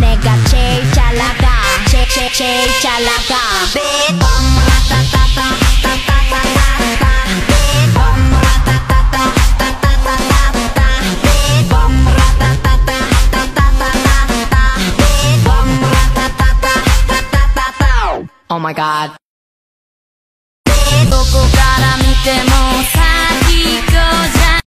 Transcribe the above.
내가 제일 잘 나가 제일 잘 나가 Big Bang Oh my God.